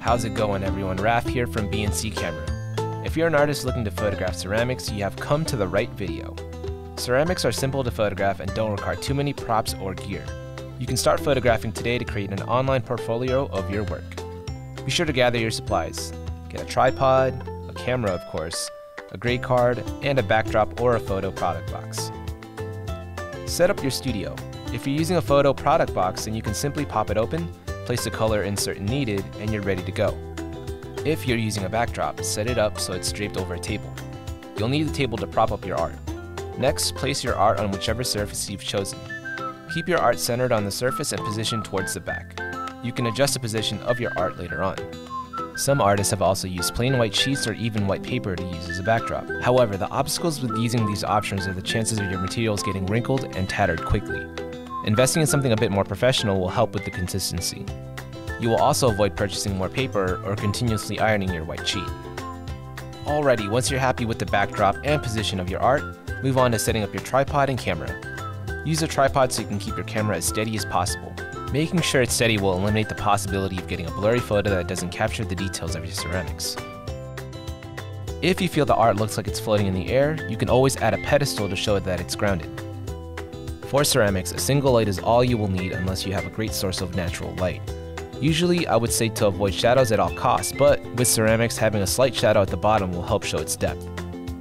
How's it going, everyone? Raf here from B&C Camera. If you're an artist looking to photograph ceramics, you have come to the right video. Ceramics are simple to photograph and don't require too many props or gear. You can start photographing today to create an online portfolio of your work. Be sure to gather your supplies. Get a tripod, a camera of course, a grade card, and a backdrop or a photo product box. Set up your studio. If you're using a photo product box, then you can simply pop it open, place the color insert needed, and you're ready to go. If you're using a backdrop, set it up so it's draped over a table. You'll need the table to prop up your art. Next, place your art on whichever surface you've chosen. Keep your art centered on the surface and positioned towards the back. You can adjust the position of your art later on. Some artists have also used plain white sheets or even white paper to use as a backdrop. However, the obstacles with using these options are the chances of your materials getting wrinkled and tattered quickly. Investing in something a bit more professional will help with the consistency. You will also avoid purchasing more paper or continuously ironing your white sheet. Alrighty, once you're happy with the backdrop and position of your art, move on to setting up your tripod and camera. Use a tripod so you can keep your camera as steady as possible. Making sure it's steady will eliminate the possibility of getting a blurry photo that doesn't capture the details of your ceramics. If you feel the art looks like it's floating in the air, you can always add a pedestal to show that it's grounded. For ceramics, a single light is all you will need unless you have a great source of natural light. Usually, I would say to avoid shadows at all costs, but with ceramics, having a slight shadow at the bottom will help show its depth.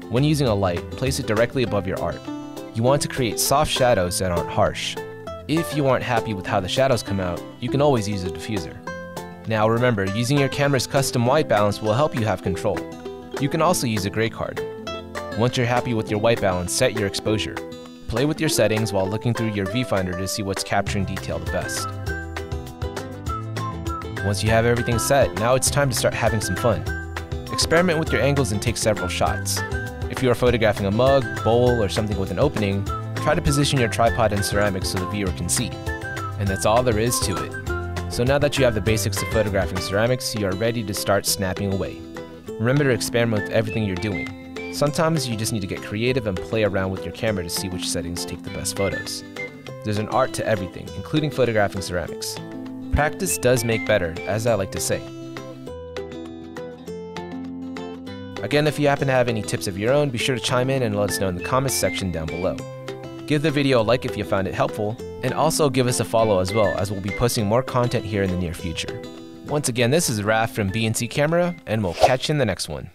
When using a light, place it directly above your art. You want to create soft shadows that aren't harsh. If you aren't happy with how the shadows come out, you can always use a diffuser. Now remember, using your camera's custom white balance will help you have control. You can also use a gray card. Once you're happy with your white balance, set your exposure. Play with your settings while looking through your viewfinder to see what's capturing detail the best. Once you have everything set, now it's time to start having some fun. Experiment with your angles and take several shots. If you are photographing a mug, bowl, or something with an opening, try to position your tripod and ceramics so the viewer can see. And that's all there is to it. So now that you have the basics of photographing ceramics, you are ready to start snapping away. Remember to experiment with everything you're doing. Sometimes you just need to get creative and play around with your camera to see which settings take the best photos. There's an art to everything, including photographing ceramics. Practice does make better, as I like to say. Again, if you happen to have any tips of your own, be sure to chime in and let us know in the comments section down below. Give the video a like if you found it helpful, and also give us a follow as well, as we'll be posting more content here in the near future. Once again, this is Raf from B&C Camera, and we'll catch you in the next one.